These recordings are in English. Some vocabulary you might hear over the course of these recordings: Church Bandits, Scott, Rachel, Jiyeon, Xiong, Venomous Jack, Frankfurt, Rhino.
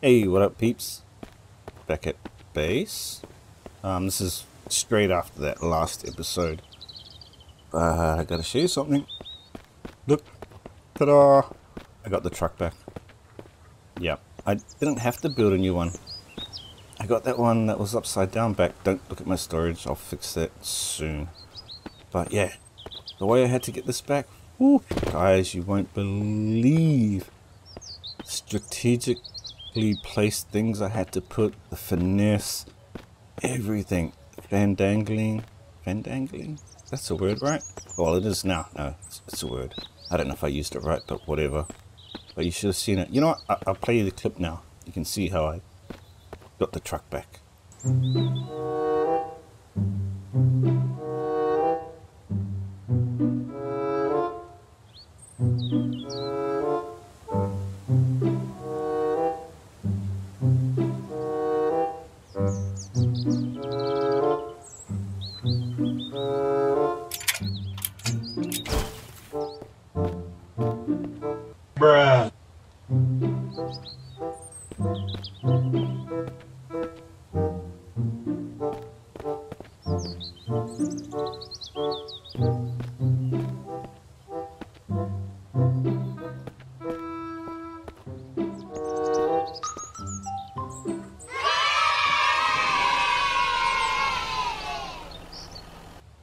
Hey, what up, peeps? Back at base. This is straight after that last episode. I gotta show you something. Look. Ta-da! I got the truck back. Yeah, I didn't have to build a new one. I got that one that was upside down back. Don't look at my storage. I'll fix that soon. But yeah, the way I had to get this back, woo, guys, you won't believe. Strategically placed things I had to put, the finesse, everything. Fandangling? That's a word, right? Well, it is now. No, it's a word. I don't know if I used it right, but whatever. But you should have seen it. You know what? I'll play you the clip now. You can see how I got the truck back.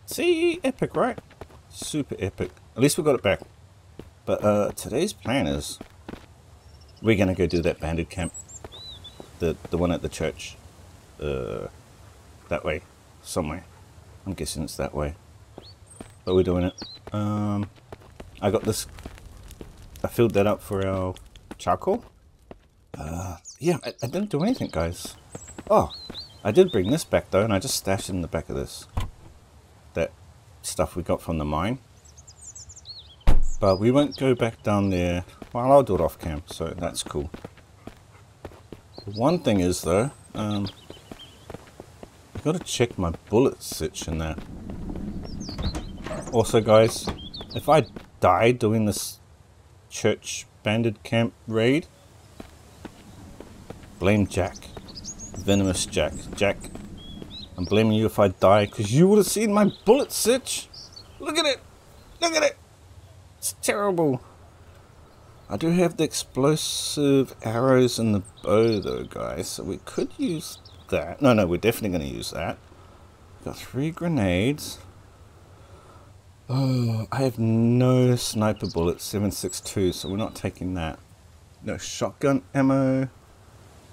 See, epic, right? Super epic. At least we got it back. But today's plan is we're gonna go do that bandit camp, the one at the church, that way, somewhere. I'm guessing it's that way. But we're doing it. I got this. I filled that up for our charcoal. Yeah, I didn't do anything, guys. Oh, I did bring this back though, and I just stashed it in the back of this. That stuff we got from the mine, but we won't go back down there. Well, I'll do it off camp, so that's cool. One thing is though, I've got to check my bullet section there. Also guys, if I die doing this church bandit camp raid, blame Jack. Venomous Jack. I'm blaming you if I die, because you would have seen my bullet sitch. Look at it. Look at it. It's terrible. I do have the explosive arrows in the bow, though, guys. So we could use that. No, we're definitely going to use that. Got 3 grenades. Oh, I have no sniper bullets, 7.62, so we're not taking that. No shotgun ammo. All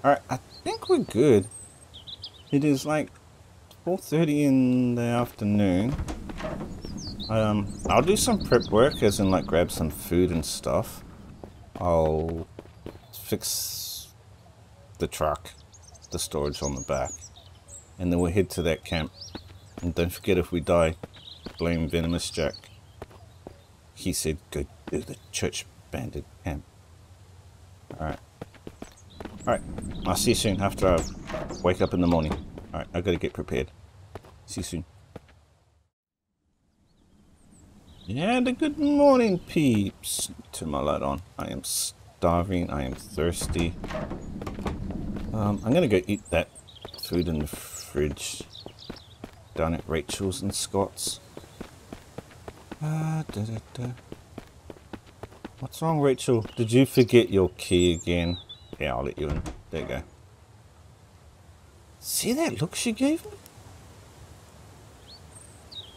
right, I think we're good. It is like 4:30 in the afternoon. I'll do some prep work, as in like grab some food and stuff. I'll fix the truck, the storage on the back, and then we'll head to that camp. And don't forget, if we die, blame Venomous Jack. He said go do the church bandit camp. Alright, I'll see you soon after I wake up in the morning. Alright, I've got to get prepared. See you soon. And a good morning, peeps. Turn my light on. I am starving. I am thirsty. I'm going to go eat that food in the fridge down at Rachel's and Scott's. What's wrong, Rachel? Did you forget your key again? Yeah, I'll let you in. There you go. See that look she gave me?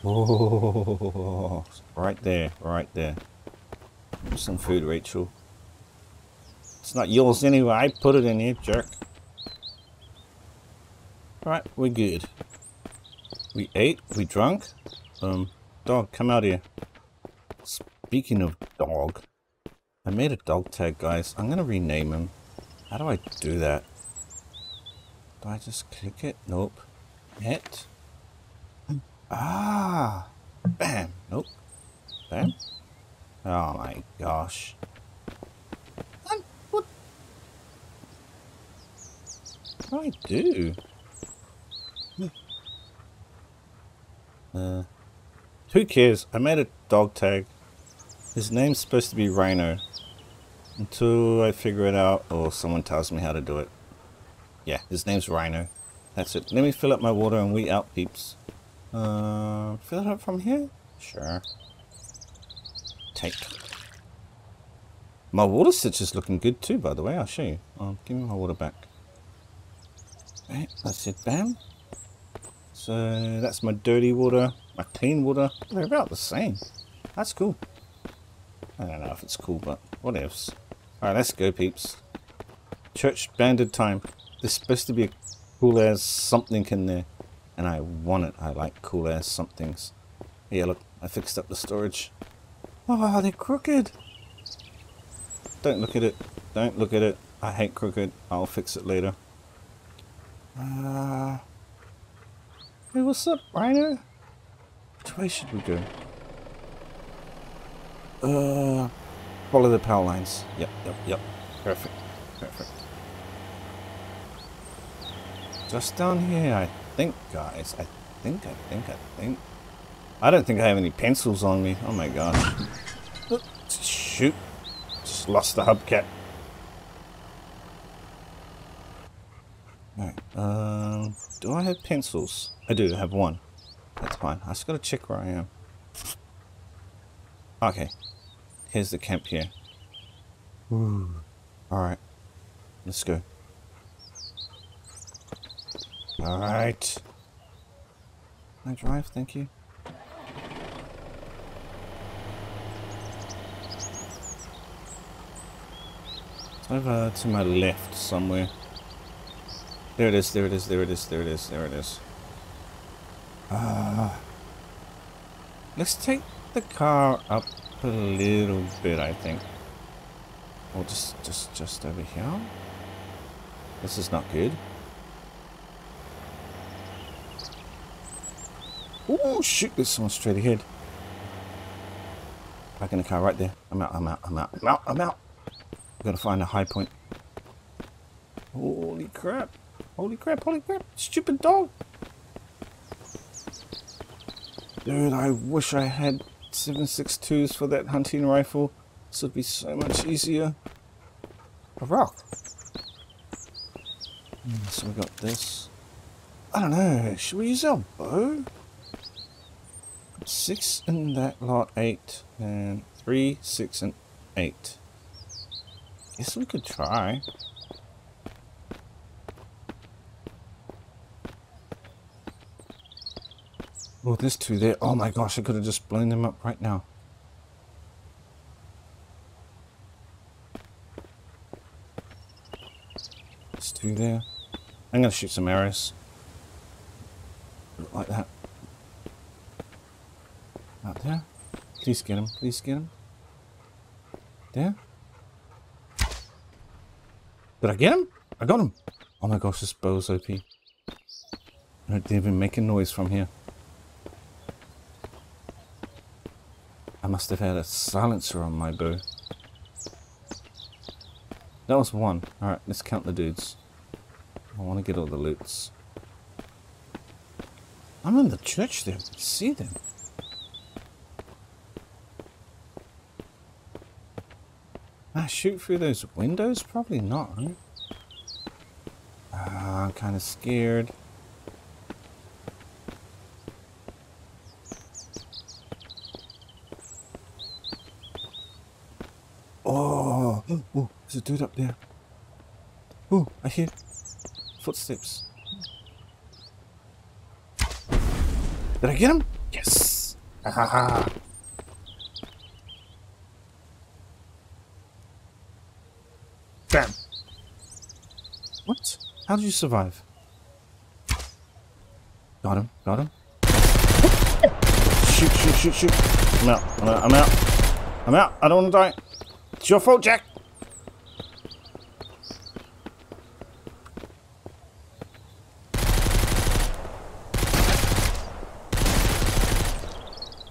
Oh, right there, right there. Here's some food, Rachel. It's not yours anyway. I put it in here, jerk. Right, we're good. We ate, we drunk. Dog, come out here. Speaking of dog, I made a dog tag, guys. I'm gonna rename him. How do I do that? Do I just click it? Nope. Hit. Ah! Bam! Nope. Bam. Oh my gosh. What do I do? Who cares? I made a dog tag. His name's supposed to be Rhino. until I figure it out or someone tells me how to do it. Yeah, his name's Rhino. That's it. Let me fill up my water and we out, peeps. Fill it up from here? Sure. Take. My water stitch is looking good too, by the way. I'll show you. Give me my water back. Right, that's it. Bam. So that's my dirty water, my clean water. They're about the same. That's cool. I don't know if it's cool, but what ifs. Alright, let's go, peeps. Church banded time. There's supposed to be a cool ass something in there. And I want it. I like cool ass somethings. Yeah, look. I fixed up the storage. Oh, they're crooked. Don't look at it. Don't look at it. I hate crooked. I'll fix it later. Hey, what's up, Rhino? Which way should we go? Follow the power lines. Yep. Perfect. Perfect. Just down here, I think, guys. I think. I don't think I have any pencils on me. Oh my gosh. Shoot. Just lost the hubcap. Alright, do I have pencils? I do have one. That's fine. I just gotta check where I am. Okay. Here's the camp here. Alright. Let's go. Alright. Can I drive? Thank you. It's over to my left somewhere. There it is. Let's take the car up a little bit, I think. Or just over here. This is not good. Oh shoot, there's someone straight ahead. Back in the car right there. I'm out. I've got to find a high point. Holy crap. Stupid dog. Dude, I wish I had 7.62s for that hunting rifle. This would be so much easier. A rock. So we got this. I don't know. Should we use our bow? 6 in that lot. 8. And 3, 6, and 8. Guess we could try. Oh, there's two there. Oh my gosh, I could have just blown them up right now. There's two there. I'm going to shoot some arrows. Like that. Out there. Please get him. Please get him. There. Did I get him? I got him. Oh my gosh, this bow's OP. I didn't even make a noise from here. I must have had a silencer on my bow. That was one. Alright, let's count the dudes. I want to get all the loots. I'm in the church there. See them. I shoot through those windows? Probably not, right? I'm kind of scared. Oh, there's a dude up there. Oh, I hear footsteps. Did I get him? Yes! Ahaha! Bam! What? How did you survive? Got him. Shoot. I'm out. I don't want to die. It's your fault, Jack.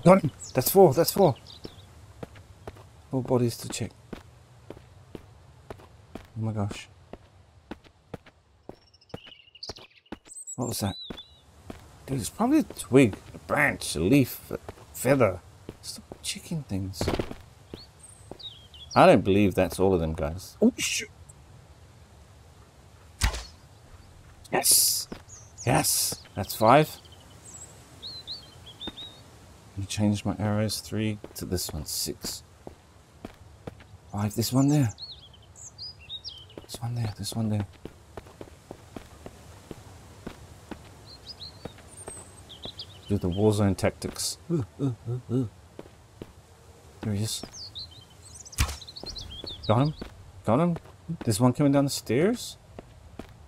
Got him. That's four. Four bodies to check. Oh my gosh. What was that? Dude, it's probably a twig, a branch, a leaf, a feather. Stop checking things. I don't believe that's all of them, guys. Oh, shoot. Yes. Yes. That's 5. Let me change my arrows. 3 to this one. 6. 5. This one there. This one there. This one there. Do the war zone tactics. There he is. Got him. Got him. There's one coming down the stairs.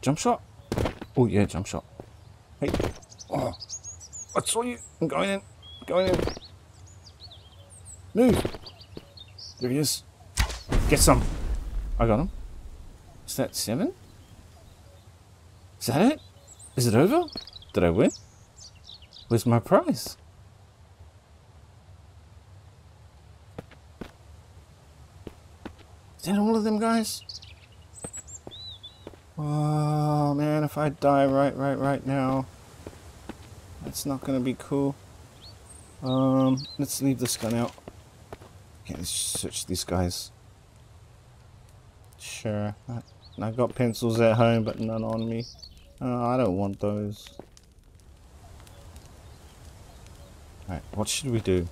Jump shot. Oh, yeah, jump shot. Hey. Oh. I saw you. I'm going in. I'm going in. Move. There he is. Get some. I got him. Is that 7? Is that it? Is it over? Did I win? Where's my prize? Is that all of them, guys? Oh man, if I die right now, that's not gonna be cool. Let's leave this gun out. Okay, let's search these guys. Sure, I got pencils at home, but none on me. I don't want those. Alright, what should we do?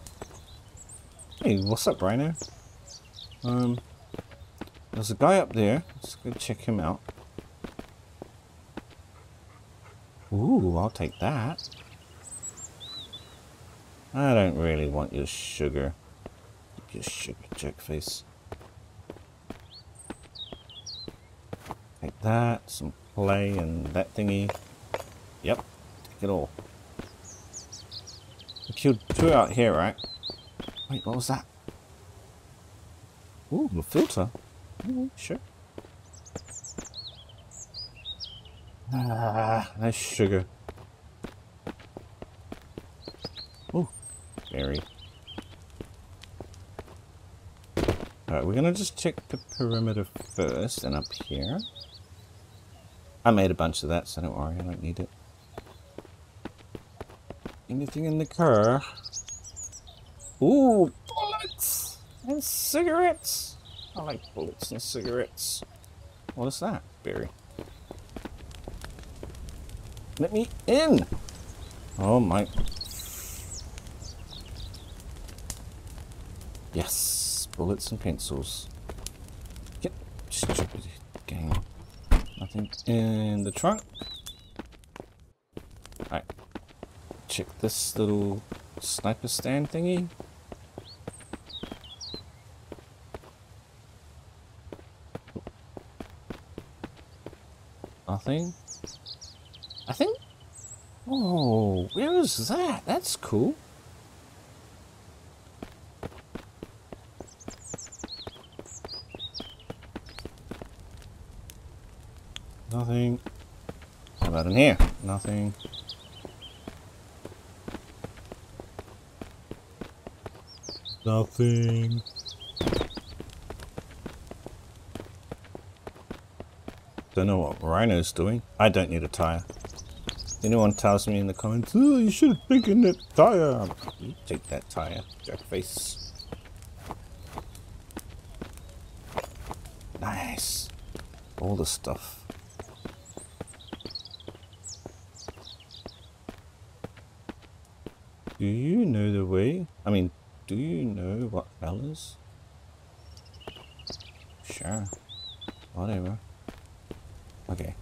Hey, what's up, Rhino? There's a guy up there. Let's go check him out. Ooh, I'll take that. I don't really want your sugar. Your sugar jerk face. Take that, some clay and that thingy. Yep, take it all. We killed 2 out here, right? Wait, what was that? Ooh, the filter. Sure. Ah, nice sugar. Oh, berry. Alright, we're gonna just check the perimeter first and up here. I made a bunch of that, so don't worry, I don't need it. Anything in the car? Ooh, bullets! And cigarettes! I like bullets and cigarettes. What is that? Berry. Let me in! Oh my. Yes! Bullets and pencils. Yep. Stupid game. Nothing in the trunk. Alright. Check this little sniper stand thingy. Nothing. I think. Oh, where is that? That's cool. Nothing. How about in here? Nothing. Nothing. Don't know what Rhino's doing. I don't need a tire. Anyone tells me in the comments, oh, you should have taken that tire. You take that tire, jackface. Nice. All the stuff. Do you know the way? I mean, do you know what hell is? Sure. Whatever. Okay.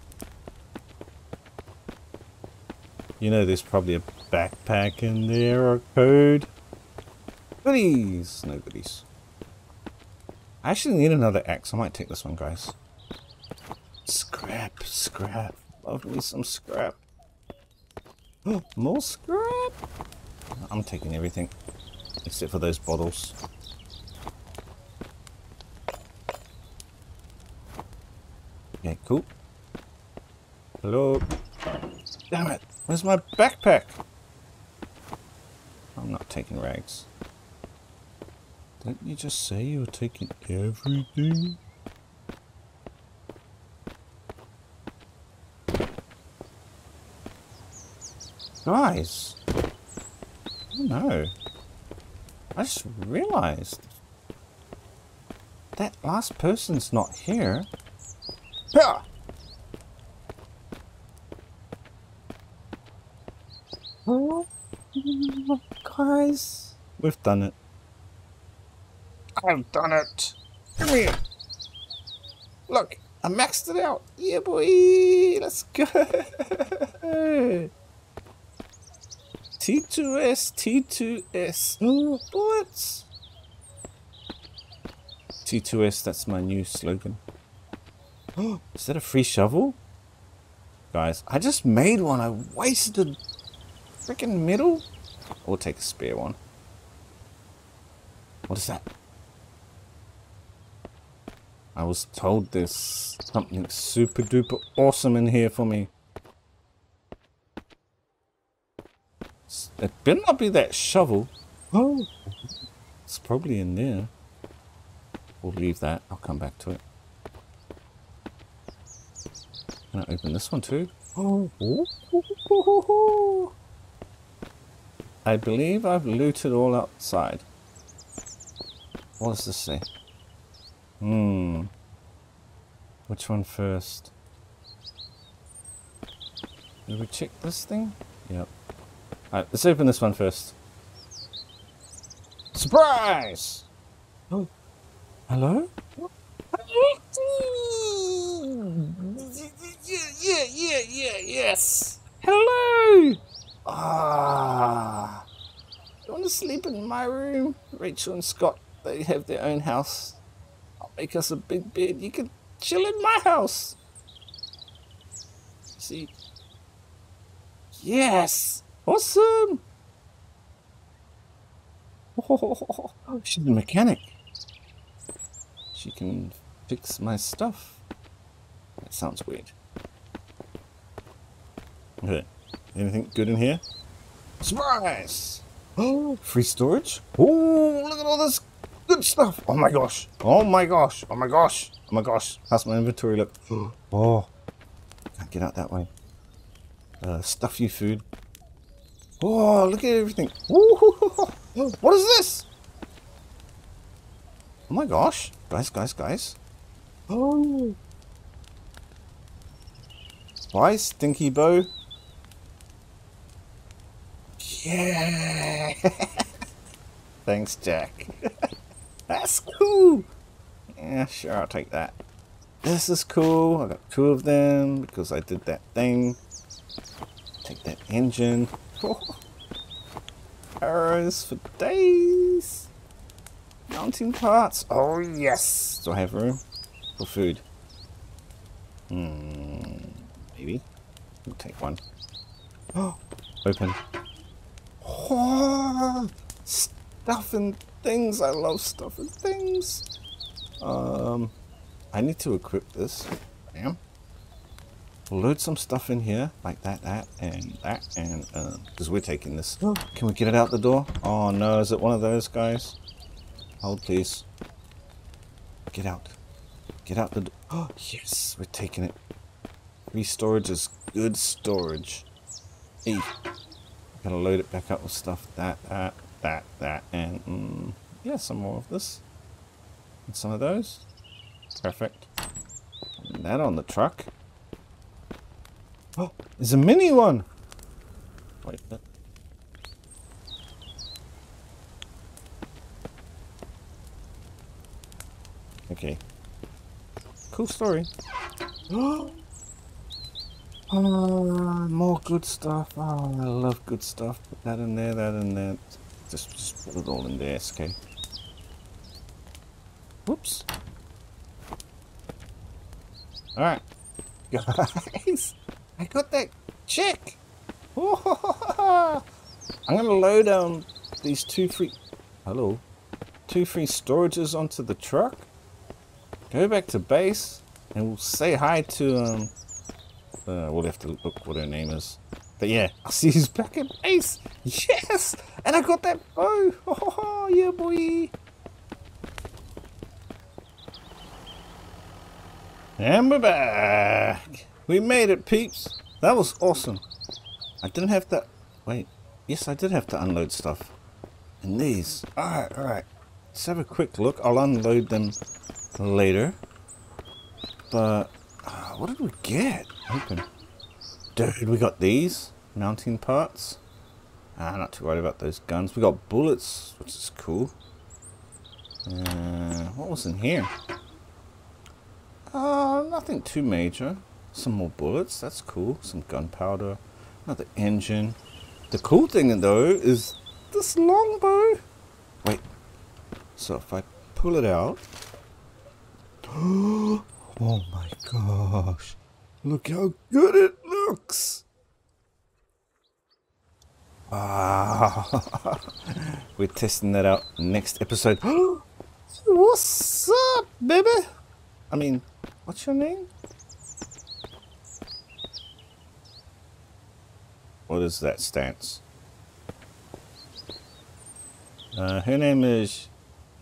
You know there's probably a backpack in there or code. Goodies! No goodies. I actually need another axe. I might take this one, guys. Scrap, scrap. Love me some scrap. More scrap! I'm taking everything. Except for those bottles. Yeah, cool. Hello? Damn it! Where's my backpack? I'm not taking rags. Didn't you just say you were taking everything? Guys! Oh no. I just realized. that last person's not here. Pah! Oh, guys, we've done it. I've done it. Come here. Look, I maxed it out. Yeah, boy. Let's go. T2S. Oh, bullets. T2S, that's my new slogan. Oh, is that a free shovel? Guys, I just made one. I wasted a freaking metal. I'll take a spare one. What is that? I was told there's something super duper awesome in here for me. It better not be that shovel. Oh, it's probably in there. We'll leave that. I'll come back to it. Can I open this one too? Oh. I believe I've looted all outside. What does this say? Which one first? Did we check this thing? Yep. Alright, let's open this one first. Surprise! Oh. Hello? Yes! Hello! Ah! You want to sleep in my room? Rachel and Scott, they have their own house. I'll make us a big bed. You can chill in my house. See? Yes! Awesome! Oh, she's a mechanic. She can fix my stuff. That sounds weird. Okay. Anything good in here? Surprise! Oh, free storage? Oh, look at all this good stuff! Oh my gosh! Oh my gosh! Oh my gosh! Oh my gosh! How's my inventory look? Oh, can't get out that way. Stuffy food. Oh, look at everything! Oh, what is this? Oh my gosh! Guys. Oh. Why stinky bow? Yeah. Thanks, Jack. That's cool. Yeah, sure, I'll take that. This is cool. I got two of them because I did that thing. Take that engine. Oh. Arrows for days. Mounting parts. Oh, yes. Do I have room for food? Maybe. We'll take one. Oh, open. Oh, stuff and things. I love stuff and things. I need to equip this. Bam. We'll load some stuff in here. Like that, and, because we're taking this. Oh, can we get it out the door? Oh, no. Is it one of those guys? Hold, please. Get out. Get out the door. Oh, yes. We're taking it. Free storage is good storage. Hey. Gotta load it back up with stuff. That, and, yeah, some more of this. And some of those. Perfect. And that on the truck. Oh, there's a mini one! Wait a minute. Okay. Cool story. Oh, more good stuff. Oh, I love good stuff. Put that in there, that in there. Just put it all in there. It's okay. Whoops. Alright. Guys, I got that check. Oh, I'm going to load these two free storages onto the truck. Go back to base, and we'll say hi to, we'll have to look what her name is. But yeah, I'll see who's back at base! Yes! And I got that bow! Oh, yeah, boy! And we're back! We made it, peeps! That was awesome! I didn't have to... Wait. Yes, I did have to unload stuff. And these. Alright. Let's have a quick look. I'll unload them later. But what did we get? Open. Dude, we got these mounting parts. I'm not too worried about those guns. We got bullets, which is cool. What was in here? Nothing too major. Some more bullets, that's cool. Some gunpowder, another engine. The cool thing though is this longbow. Wait, so if I pull it out. Oh my gosh, look how good it looks. Ah, we're testing that out next episode. What's up, baby? I mean, what's your name? What is that stance? Her name is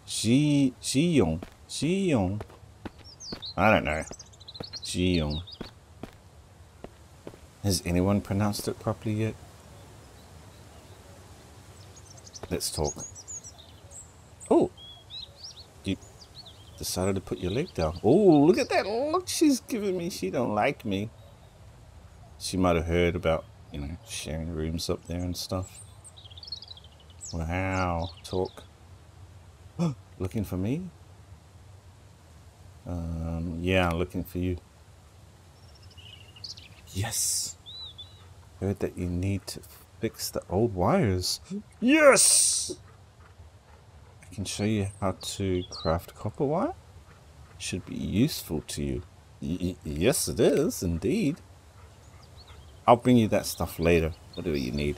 Jiyeon. Xiong. I don't know. Xiong. Has anyone pronounced it properly yet? Let's talk. Oh, you decided to put your leg down. Oh, look at that look she's giving me. She don't like me. She might have heard about, you know, sharing rooms up there and stuff. Wow, talk. Looking for me? Yeah, looking for you. Yes. Heard that you need to fix the old wires. Yes! I can show you how to craft copper wire. Should be useful to you. Yes, it is, indeed. I'll bring you that stuff later, whatever you need.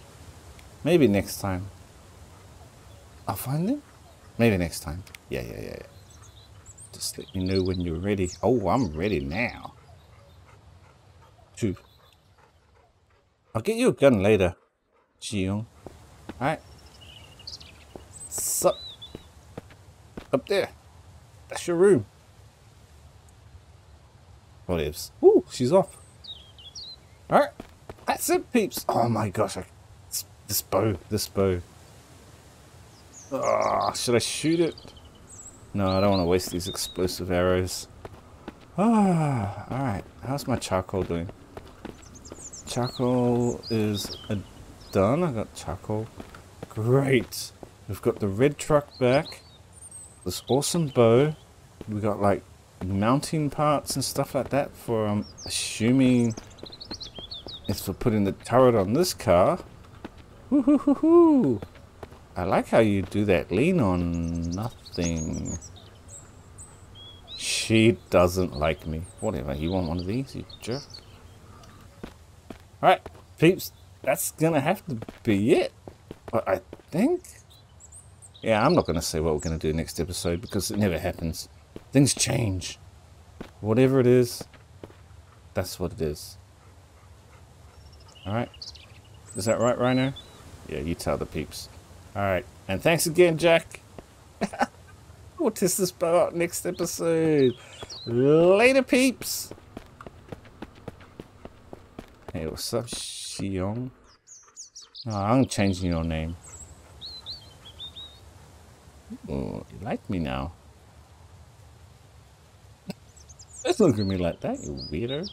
Maybe next time. I'll find them? Maybe next time. Yeah. Just let me know when you're ready. Oh, I'm ready now. Shoot. I'll get you a gun later, Xiong. Alright. Sup. Up there. That's your room. Whatevs. Ooh, she's off. Alright. That's it, peeps. Oh my gosh, this bow. Oh, should I shoot it? No, I don't want to waste these explosive arrows. Ah, all right. How's my charcoal doing? Charcoal is done. I got charcoal. Great. We've got the red truck back. This awesome bow. We got like mounting parts and stuff like that for. I'm assuming it's for putting the turret on this car. Woo-hoo-hoo-hoo! I like how you do that. Lean on nothing. She doesn't like me. Whatever. You want one of these, you jerk? Alright, peeps. That's going to have to be it. But I think... yeah, I'm not going to say what we're going to do next episode because it never happens. Things change. Whatever it is, that's what it is. Alright. Is that right, Rhino? Yeah, you tell the peeps. Alright, and thanks again, Jack. We'll test this bow out next episode. Later, peeps. Hey, what's up, Xiong? Oh, I'm changing your name. Oh, you like me now. Don't look at me like that, you weirdo.